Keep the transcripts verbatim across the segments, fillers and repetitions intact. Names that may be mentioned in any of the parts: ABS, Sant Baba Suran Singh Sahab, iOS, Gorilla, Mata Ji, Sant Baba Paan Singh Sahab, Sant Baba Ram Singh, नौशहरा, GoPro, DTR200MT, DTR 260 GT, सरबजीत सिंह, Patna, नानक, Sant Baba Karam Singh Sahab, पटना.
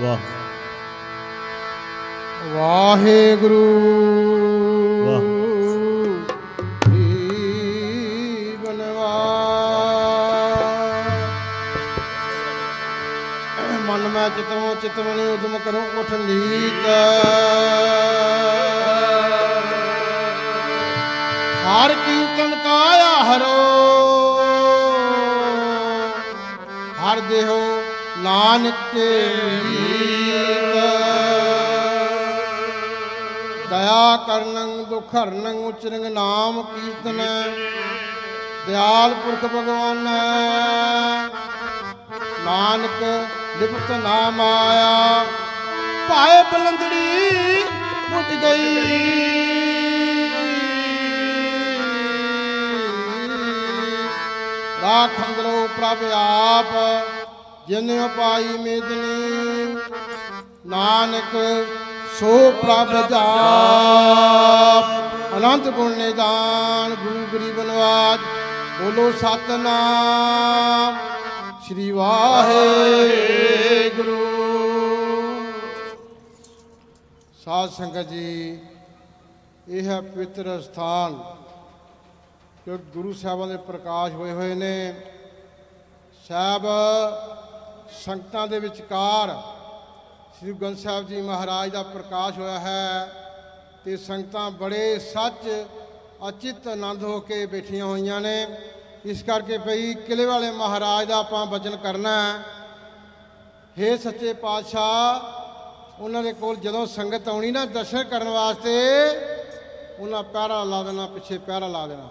वाह वाहे गुरु वाह चितमो चितमने उद्यम करो उठन लीता हर कीर्तन काया हरो हर देहो नानक के दया करनंग दुख हरनंग उचरंग नाम कीर्तन दयाल पुरख भगवान नानक लिपत नाम आया पाए बुलंदड़ी उठ गई राख अंदरो प्रभ आप जिन्हों पाई मेदनी नानक सो प्रभ जाप अनंत गुण निदान गुरु गरीब बनवाज बोलो सतनाम श्री वाहे गुरु। साध संगत जी यह है पवित्र स्थान जो गुरु साहबां के प्रकाश होए हुए ने साहब संगतां दे विचकार श्री गुरु ग्रंथ साहब जी महाराज का प्रकाश होया है तो संगतां बड़े सच अचित आनंद हो के बैठिया हुई ने। इस करके भाई किले वाले महाराज का आपां बचन करना है। हे सच्चे पातशाह उन्होंने कोल जदों संगत आनी ना दर्शन करने वास्ते उन्हें पैरा ला देना पिछे पैरा ला देना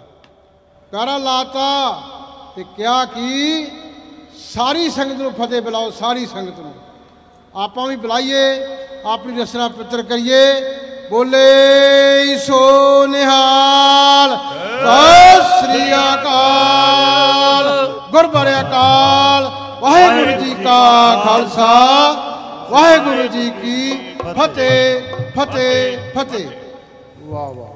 पैरा लाता तो क्या कि सारी संगत को फतेह बुलाओ सारी संगत को आपां भी बुलाइए अपनी रसना पवित्र करिए बोले सो निहाल श्री अकाल गुरबारे अकाल वाहेगुरु जी का खालसा वाहेगुरु जी की फतेह फतेह फतेह। वाह वाह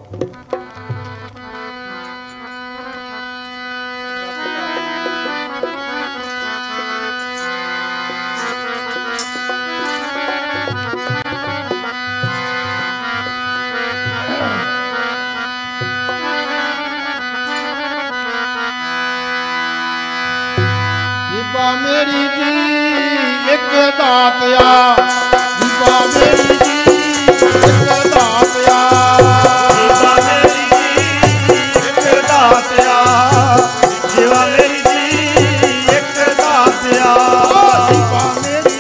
मेरी जी एक दातिया दीपा मेरी जी एक दातिया दीपा मेरी जी एक दातिया दीपा मेरी जी एक दातिया दीपा मेरी जी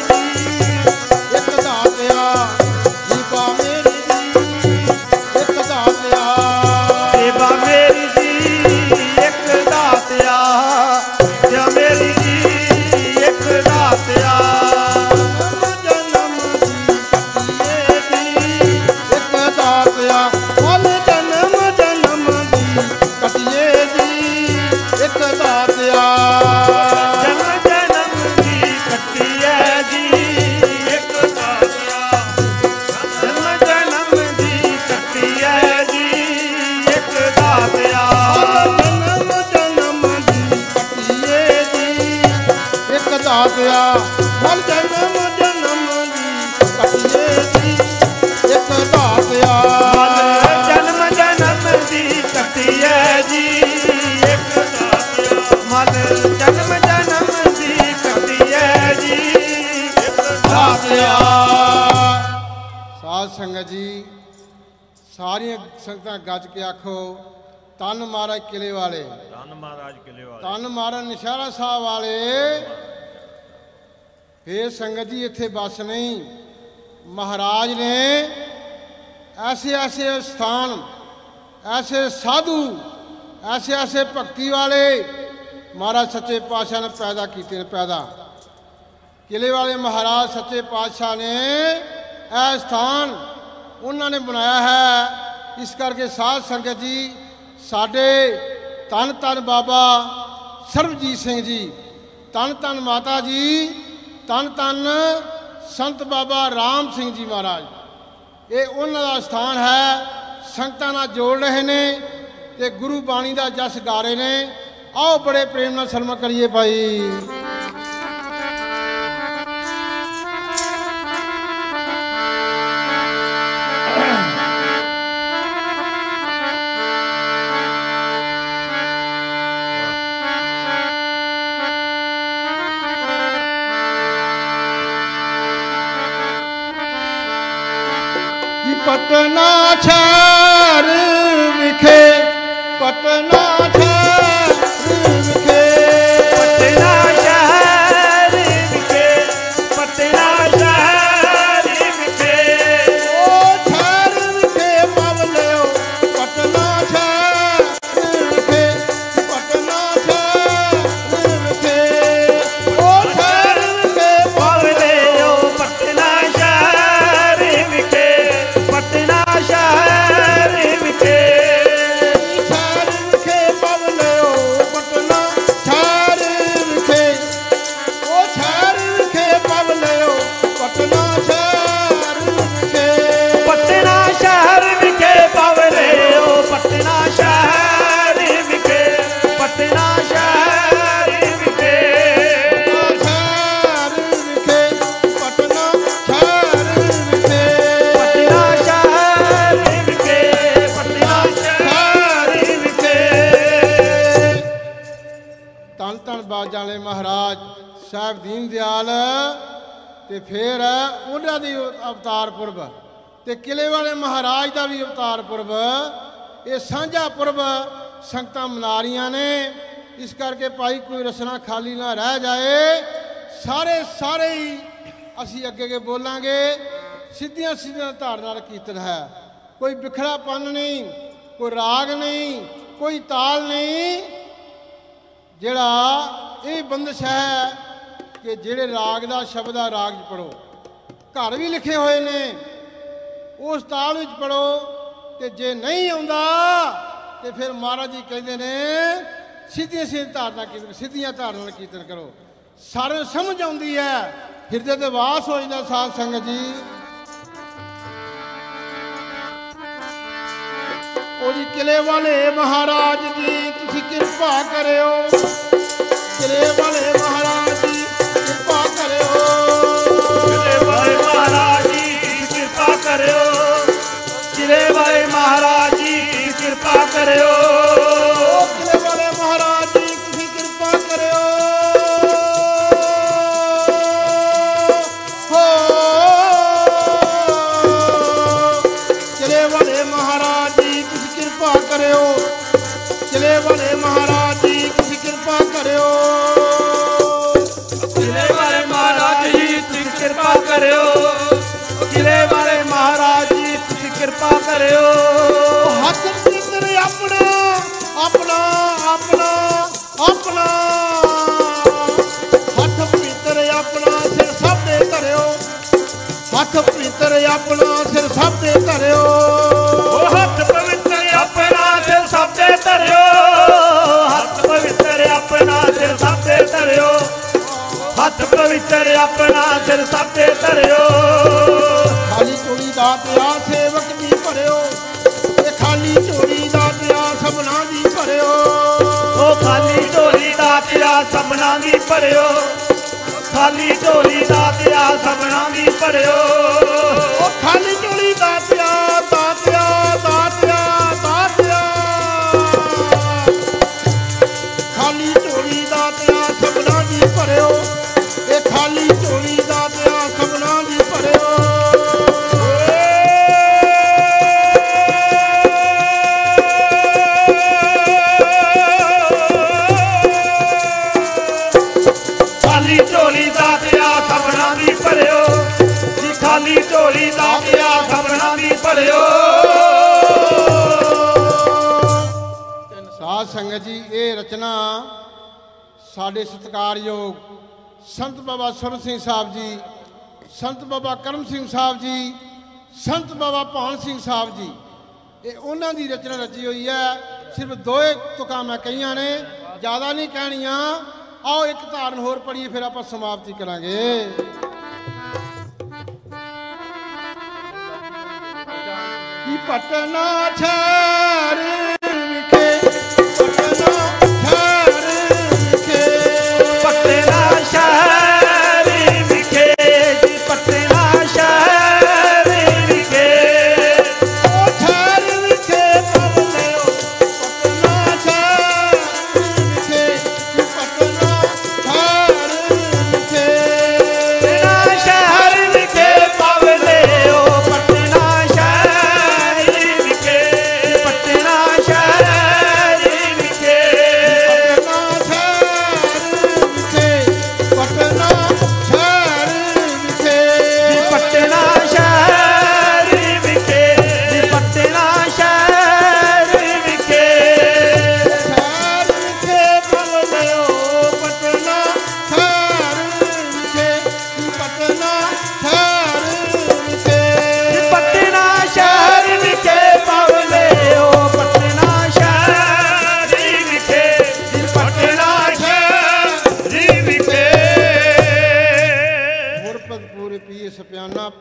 एक दातिया दीपा मेरी जी एक दातिया दीपा मेरी जी एक दातिया दीपा मेरी जी संगत जी सारिया संगत गज के आखो तन महाराज किले वाले तन महाराज किले वाले तन महाराज नौशहरा साहब वाले। फिर संगत जी इत्थे बस नहीं महाराज ने ऐसे ऐसे स्थान ऐसे साधु ऐसे ऐसे भगती वाले महाराज सच्चे पातशाह ने पैदा किए पैदा किले वाले महाराज सच्चे पातशाह ने यह स्थान उन्होंने बनाया है। इस करके साध संगत जी साढ़े धन धन बाबा सरबजीत सिंह जी धन धन माता जी धन धन संत बाबा राम सिंह जी महाराज ये उन्होंने स्थान है। संगतां नाल जोड़ रहे ने ते गुरु बाणी का जस गा रहे ने। आओ बड़े प्रेम नाल सलमा करिए भाई पटना शहर विखे पटना शहर विखे पटना शहर विखे पटना शहर विखे ओ शहर विखे मवलो पटना शहर विखे पटना शहर विखे ओ शहर विखे मवलो पटना शहर विखे पटना शहर विखे शहर विखे मवलो पटना शहर विखे ओ शहर विखे मवलो पटना शहर विखे पटना शहर विखे मवलो पटना शहर विखे पटना शहर विखे शहर विखे पटना शहर विखे पटना शहर विखे पटना शहर विखे धन धन बाबा जाले महाराज साहब दीन दयाल ते फिर उन्हां दी अवतार पुरब ते किले वाले महाराज का भी अवतार पुरब ये सांझा पुरब संगतां मना रहीआं ने। इस करके भाई कोई रसना खाली ना रह जाए, सारे सारे ही असीं अगे अगे बोलांगे। सिद्धियां सिद्धियां धार नाल कीर्तन है, कोई बिखड़ापन नहीं, कोई राग नहीं, कोई ताल नहीं। जिहड़ा ये बंदिश है कि जिहड़े राग दा शब्द आ राग च पढ़ो, घर भी लिखे हुए ने उस ताल विच पढ़ो। तो जे नहीं आउंदा तो फिर महाराज जी कहते ने सीधियां सीधियां धारना कीर्तन, सीधियां धारना कीर्तन करो। सारे समझ आउंदी है, हिरदे ते वास हो जांदा। साध संगत जी ओ जी किले वाले महाराज जी तुसीं किरपा करियो, किले वाले महाराज जी कृपा करियो, किले वाले महाराज जी कृपा करियो, किले वाले महाराज जी कृपा करियो, किले वाले महाराज जी तुसीं कृपा करियो। हो किले वाले महाराज जी तुसीं कृपा करियो, किले वाले महाराज जी तुसीं कृपा करियो, किले वाले महाराज जी तुसीं कृपा करियो। हथ सिर अपना अपना अपना अपना हथ पवित्र अपना सिर सब दे धरियो, हथ पवित्र अपना सिर सब दे धरियो, हथ पवित्र अपना सिर सब दे धरियो, हथ पवित्र अपना सिर सब दे धरियो, हथ पवित्र अपना सिर सब दे धरियो। खाली चोड़ी का प्यार सेवक भी भरियो, खाली चोड़ी का प्यार सबना भी भरियो, खाली चोड़ी का प्यार सबना भी भरियो, खाली चोड़ी का प्यार सबना भी भरियो, खाली चोड़ी का प्यार दा प्यार दा प्यार दा प्यार, खाली चोड़ी का प्यार सबना भी भरियो, खाली चोड़ी का प्यार सबना भी भरियो। खाली झोली का पिया सबना भी भरियो। साध संगत जी ये रचना साढ़े सत्कारयोग संत बाबा सुरन सिंह साहब जी, संत बाबा करम सिंह साहब जी, संत बाबा पान सिंह साहब जी, ये उन्हों की रचना रची हुई है। सिर्फ दो तुक मैं कही ने, ज़्यादा नहीं कहनिया। आओ एक धारन होर पढ़िए फिर आप समाप्ति करांगे। पटना शहर विखे पटना शहर विखे पटना शहर विखे पटना शहर विखे ओ शहर विखे मवलो पटना शहर विखे पटना शहर विखे पटना शहर विखे मवलो पटना शहर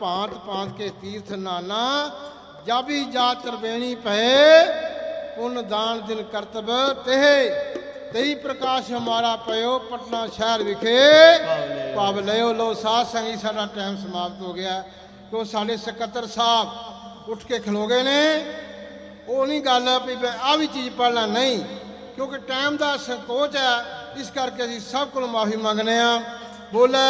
भांत भांत के तीर्थ नाना, जाबी जा त्रिवेणी पहे, पुण्य दान दिन कर्तव्य तेहे। तेई प्रकाश हमारा पयो पटना शहर विखे पाव लो। लो साध संगी साडा टाइम समाप्त हो गया। क्यों साढ़े सकत्तर साहब उठ के खलो गए ने। वो नहीं गल भी मैं आ भी चीज़ पढ़ना नहीं, क्योंकि टाइम का संकोच है। इस करके अभी सब को माफ़ी मंगने बोले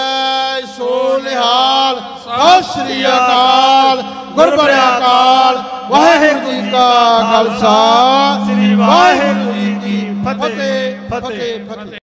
सो निहाल। सत श्री अकाल। गुरबरिया अकाल। वाहिगुरू जी का खालसा, वाहिगुरू जी की फतेह। फतेह फतेह।